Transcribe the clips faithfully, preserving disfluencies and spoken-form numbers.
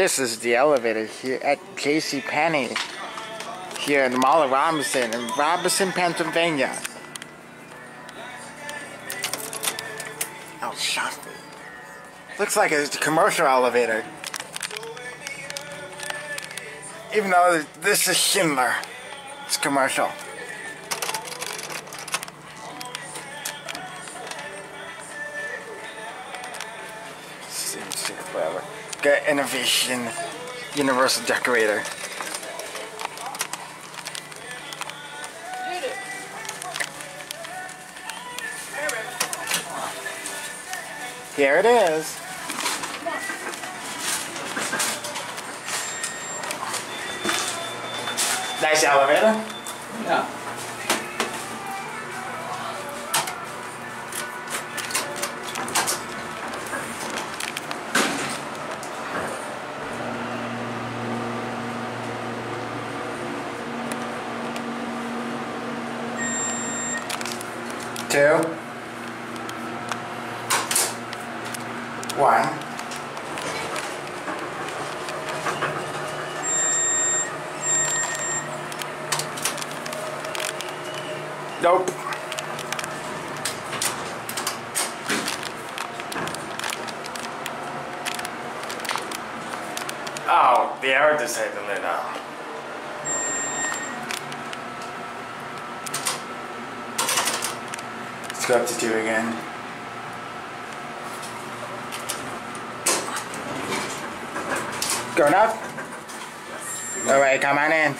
This is the elevator here at JCPenney here in the Mall at Robinson in Robinson, Pennsylvania. Oh, shocking. Looks like a commercial elevator. Even though this is Schindler, it's commercial. Seems to take forever. Got Innovation Universal Decorator. Here it is. Nice elevator. Yeah. Two. One. Nope. Oh, they are disabled now. Let's go up to two again. Going up? Yes. All right, come on in.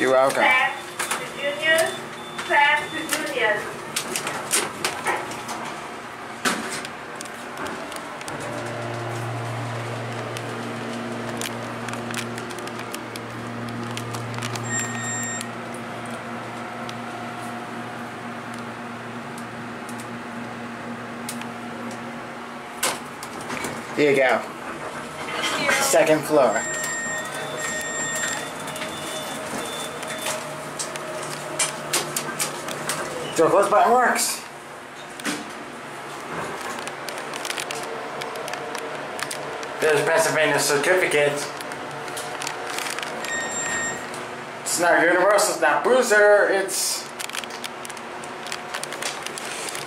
You're welcome. Junior. Class to juniors. Here you go. Second floor. The close button works. There's Pennsylvania certificate. It's not Universal, it's not Bruiser, it's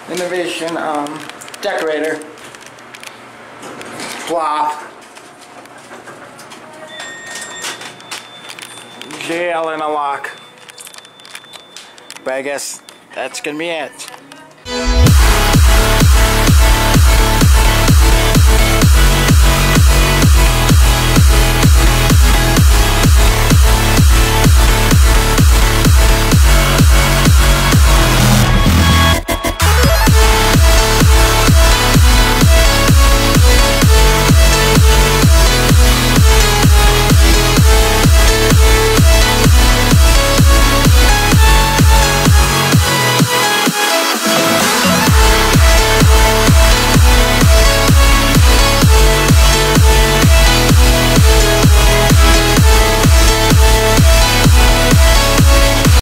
Innovation um, Decorator. Plop. Jail and a lock. But I guess that's gonna be it.